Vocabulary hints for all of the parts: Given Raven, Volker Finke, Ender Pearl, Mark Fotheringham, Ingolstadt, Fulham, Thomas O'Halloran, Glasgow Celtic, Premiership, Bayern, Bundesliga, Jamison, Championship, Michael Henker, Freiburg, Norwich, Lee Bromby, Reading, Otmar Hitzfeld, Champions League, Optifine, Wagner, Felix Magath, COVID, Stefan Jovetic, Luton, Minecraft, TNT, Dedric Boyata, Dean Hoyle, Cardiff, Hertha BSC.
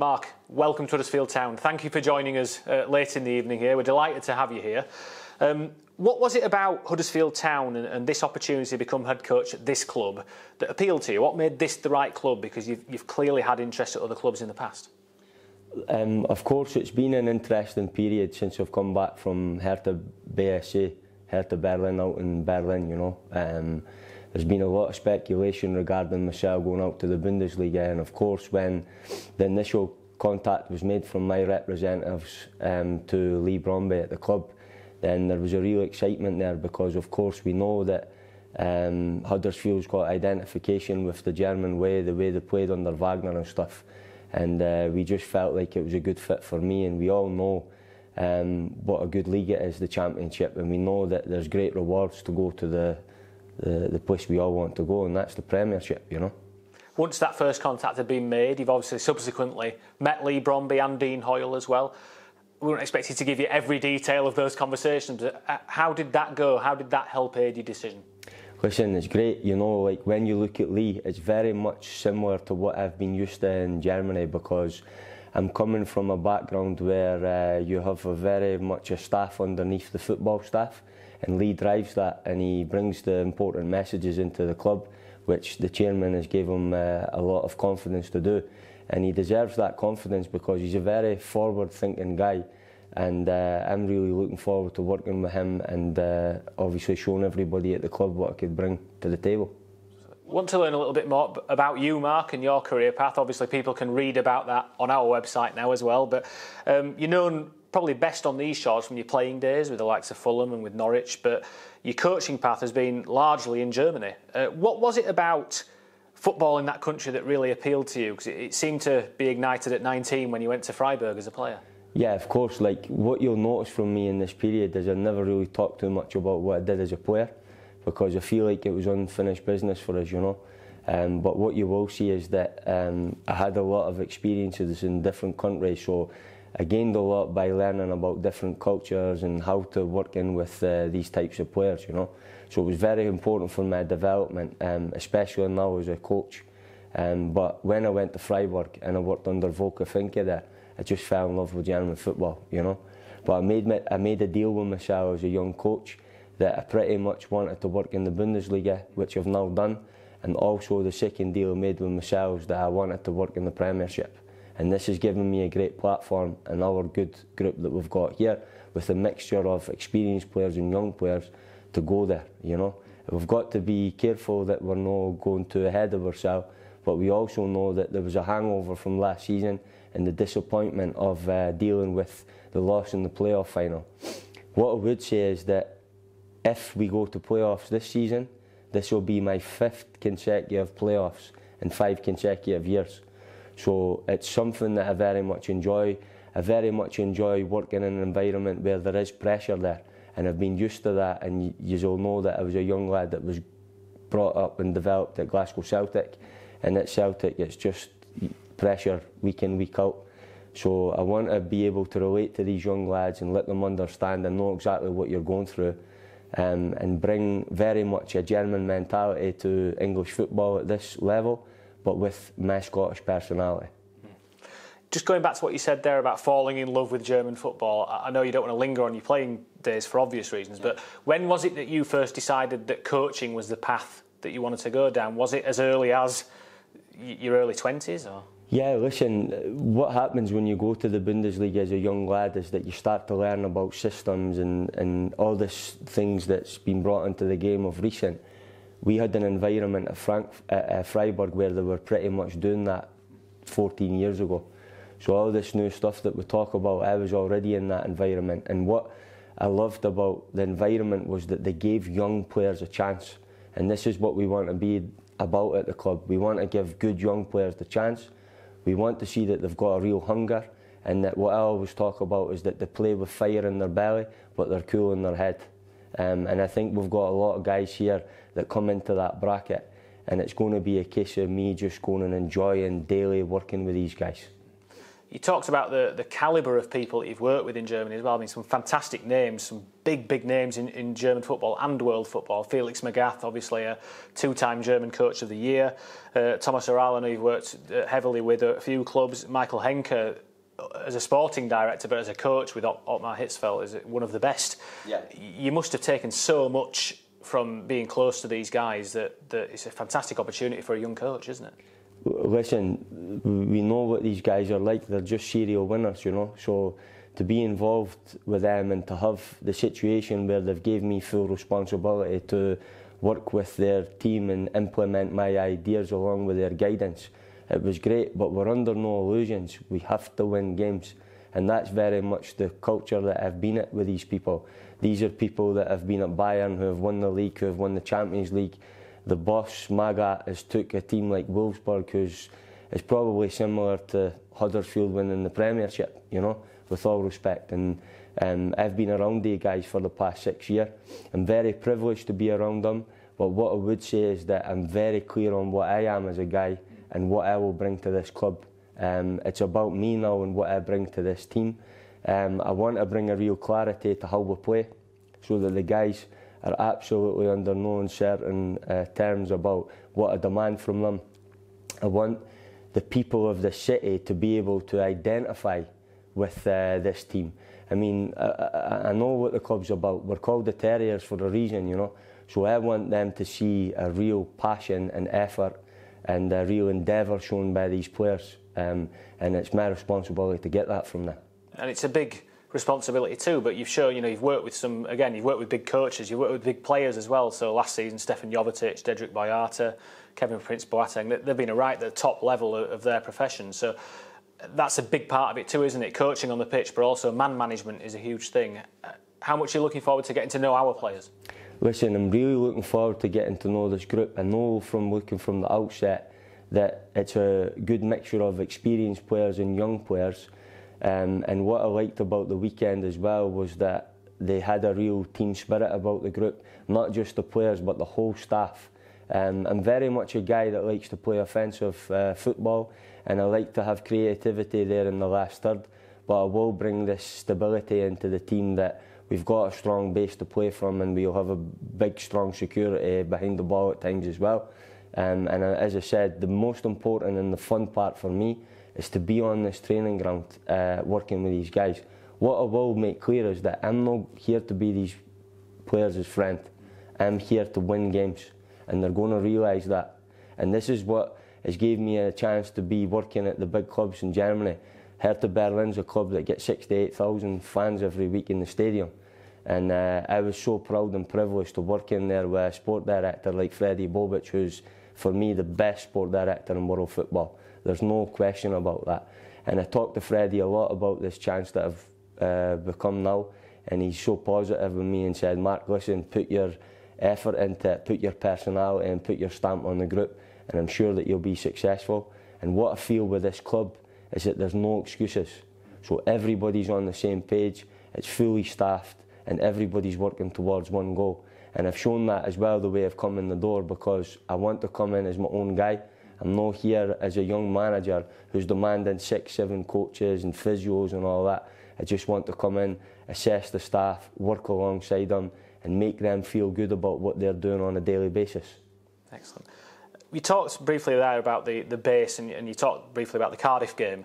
Mark, welcome to Huddersfield Town. Thank you for joining us late in the evening here. We're delighted to have you here. What was it about Huddersfield Town and this opportunity to become head coach at this club that appealed to you? What made this the right club? Because you've clearly had interest at other clubs in the past. Of course, it's been an interesting period since I've come back from Hertha BSC, Hertha Berlin, out in Berlin, you know. There's been a lot of speculation regarding myself going out to the Bundesliga, and of course when the initial contact was made from my representatives to Lee Bromby at the club, then there was a real excitement there, because of course we know that Huddersfield's got identification with the German way, the way they played under Wagner and stuff, and we just felt like it was a good fit for me. And we all know what a good league it is, the Championship, and we know that there's great rewards to go to the place we all want to go, and that's the Premiership, you know. Once that first contact had been made, you've obviously subsequently met Lee Bromby and Dean Hoyle as well. We weren't expected to give you every detail of those conversations. How did that go? How did that help aid your decision? Listen, it's great, you know, like when you look at Lee, it's very much similar to what I've been used to in Germany, because I'm coming from a background where you have a very much a staff underneath the football staff, and Lee drives that, and he brings the important messages into the club, which the chairman has given him a lot of confidence to do. And he deserves that confidence because he's a very forward-thinking guy, and I'm really looking forward to working with him and obviously showing everybody at the club what I could bring to the table. I want to learn a little bit more about you, Mark, and your career path. Obviously, people can read about that on our website now as well, but you're known probably best on these shores from your playing days with the likes of Fulham and with Norwich, but your coaching path has been largely in Germany. What was it about football in that country that really appealed to you? Because it seemed to be ignited at 19 when you went to Freiburg as a player. Yeah, of course. Like, what you'll notice from me in this period is I never really talked too much about what I did as a player, because I feel like it was unfinished business for us, you know. But what you will see is that I had a lot of experiences in different countries, so I gained a lot by learning about different cultures and how to work in with these types of players, you know. So it was very important for my development, especially now as a coach. But when I went to Freiburg and I worked under Volker Finke there, I just fell in love with German football, you know. But I made a deal with myself as a young coach that I pretty much wanted to work in the Bundesliga, which I've now done, and also the second deal I made with myself that I wanted to work in the Premiership. And this has given me a great platform, and our good group that we've got here, with a mixture of experienced players and young players, to go there, you know. We've got to be careful that we're not going too ahead of ourselves, but we also know that there was a hangover from last season and the disappointment of dealing with the loss in the playoff final. What I would say is that if we go to playoffs this season, this will be my 5th consecutive playoffs in 5 consecutive years. So it's something that I very much enjoy. I very much enjoy working in an environment where there is pressure there, and I've been used to that. And you'll know that I was a young lad that was brought up and developed at Glasgow Celtic, and at Celtic it's just pressure week in, week out. So I want to be able to relate to these young lads and let them understand and know exactly what you're going through. And bring very much a German mentality to English football at this level, but with my Scottish personality. Just going back to what you said there about falling in love with German football, I know you don't want to linger on your playing days for obvious reasons, but when was it that you first decided that coaching was the path that you wanted to go down? Was it as early as your early 20s? Or? Yeah, listen, what happens when you go to the Bundesliga as a young lad is that you start to learn about systems and all these things that's been brought into the game of recent. We had an environment at Freiburg where they were pretty much doing that 14 years ago. So all this new stuff that we talk about, I was already in that environment. And what I loved about the environment was that they gave young players a chance. And this is what we want to be about at the club. We want to give good young players the chance. We want to see that they've got a real hunger, and that what I always talk about is that they play with fire in their belly, but they're cool in their head. And I think we've got a lot of guys here that come into that bracket, and it's going to be a case of me just going and enjoying daily working with these guys. You talked about the calibre of people that you've worked with in Germany as well. I mean, some fantastic names, some big names in German football and world football. Felix Magath, obviously a two-time German Coach of the Year. Thomas O'Halloran, you've worked heavily with a few clubs. Michael Henker, as a sporting director, but as a coach with Otmar Hitzfeld, is one of the best. Yeah. You must have taken so much from being close to these guys that it's a fantastic opportunity for a young coach, isn't it? Listen, we know what these guys are like. They're just serial winners, you know. So to be involved with them and to have the situation where they've gave me full responsibility to work with their team and implement my ideas along with their guidance, it was great. But we're under no illusions. We have to win games. And that's very much the culture that I've been at with these people. These are people that have been at Bayern, who have won the league, who have won the Champions League. The boss, Magath, has took a team like Wolfsburg, who's is probably similar to Huddersfield winning the Premiership, you know, with all respect. And I've been around these guys for the past 6 years. I'm very privileged to be around them. But what I would say is that I'm very clear on what I am as a guy and what I will bring to this club. It's about me now and what I bring to this team. I want to bring a real clarity to how we play so that the guys are absolutely under no uncertain terms about what I demand from them. I want the people of the city to be able to identify with this team. I mean, I know what the club's about. We're called the Terriers for a reason, you know. So I want them to see a real passion and effort and a real endeavour shown by these players. And it's my responsibility to get that from them. And it's a big responsibility too, but you've shown, you know, you've worked with some, again, you've worked with big coaches, you've worked with big players as well. So last season, Stefan Jovetic, Dedric Boyata, Kevin Prince-Boateng, they've been right at the top level of their profession. So that's a big part of it too, isn't it? Coaching on the pitch, but also man management is a huge thing. How much are you looking forward to getting to know our players? Listen, I'm really looking forward to getting to know this group. I know from looking from the outset that it's a good mixture of experienced players and young players. And what I liked about the weekend as well was that they had a real team spirit about the group, not just the players but the whole staff. I'm very much a guy that likes to play offensive football, and I like to have creativity there in the last third, but I will bring this stability into the team that we've got a strong base to play from, and we'll have a big strong security behind the ball at times as well. And as I said, the most important and the fun part for me is to be on this training ground working with these guys. What I will make clear is that I'm not here to be these players' friend. I'm here to win games, and they're going to realise that. And this is what has gave me a chance to be working at the big clubs in Germany. Hertha Berlin's a club that gets 6,000 to 8,000 fans every week in the stadium. And I was so proud and privileged to work in there with a sport director like Freddie Bobic, who's, for me, the best sport director in world football. There's no question about that. And I talked to Freddie a lot about this chance that I've become now, and he's so positive with me and said, Mark, listen, put your effort into it, put your personality and put your stamp on the group, and I'm sure that you'll be successful. And what I feel with this club is that there's no excuses. So everybody's on the same page, it's fully staffed, and everybody's working towards one goal. And I've shown that as well the way I've come in the door, because I want to come in as my own guy. I'm not here as a young manager who's demanding 6, 7 coaches and physios and all that. I just want to come in, assess the staff, work alongside them and make them feel good about what they're doing on a daily basis. Excellent. You talked briefly there about the base, and you talked briefly about the Cardiff game.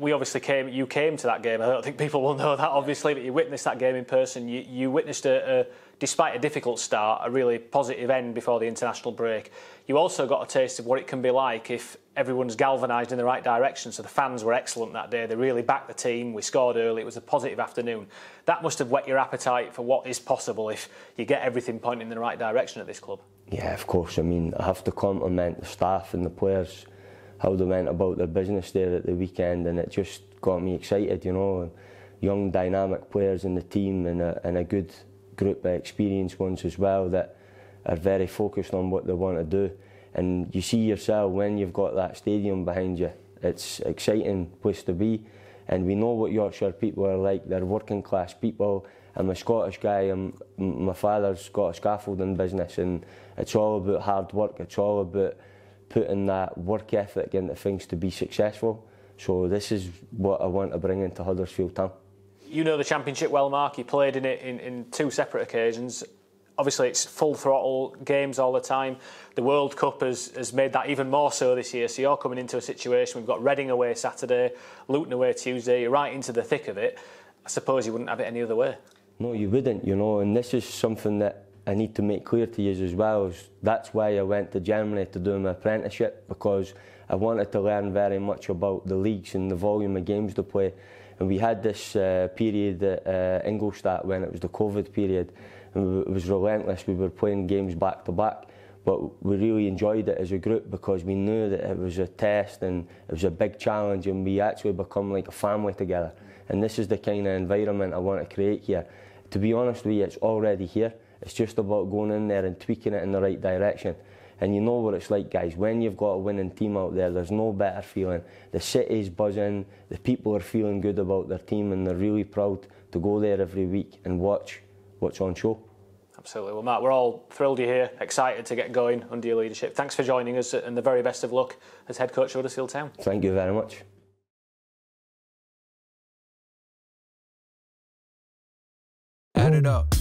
We obviously you came to that game. I don't think people will know that, obviously, but you witnessed that game in person. You witnessed a despite a difficult start, a really positive end before the international break. You also got a taste of what it can be like if everyone's galvanised in the right direction. So the fans were excellent that day. They really backed the team. We scored early. It was a positive afternoon. That must have whet your appetite for what is possible if you get everything pointing in the right direction at this club. Yeah, of course. I mean, I have to compliment the staff and the players, how they went about their business there at the weekend, and it just got me excited, you know. Young, dynamic players in the team, and a good group of experienced ones as well that are very focused on what they want to do. And you see yourself when you've got that stadium behind you. It's an exciting place to be, and we know what Yorkshire people are like. They're working class people. I'm a Scottish guy, my father's got a scaffolding business, and it's all about hard work. It's all about putting that work ethic into things to be successful. So this is what I want to bring into Huddersfield Town. You know the Championship well, Mark. You played in it in two separate occasions. Obviously, it's full throttle games all the time. The World Cup has made that even more so this year. So you're coming into a situation, we've got Reading away Saturday, Luton away Tuesday, you're right into the thick of it. I suppose you wouldn't have it any other way. No, you wouldn't, you know, and this is something that I need to make clear to you as well. That's why I went to Germany to do my apprenticeship, because I wanted to learn very much about the leagues and the volume of games to play. And we had this period at Ingolstadt when it was the COVID period, and it was relentless. We were playing games back to back, but we really enjoyed it as a group because we knew that it was a test and it was a big challenge, and we actually become like a family together. And this is the kind of environment I want to create here. To be honest with you, it's already here. It's just about going in there and tweaking it in the right direction. And you know what it's like, guys. When you've got a winning team out there, there's no better feeling. The city's buzzing, the people are feeling good about their team, and they're really proud to go there every week and watch what's on show. Absolutely. Well, Matt, we're all thrilled you're here, excited to get going under your leadership. Thanks for joining us, and the very best of luck as head coach of Huddersfield Town. Thank you very much. Add it up.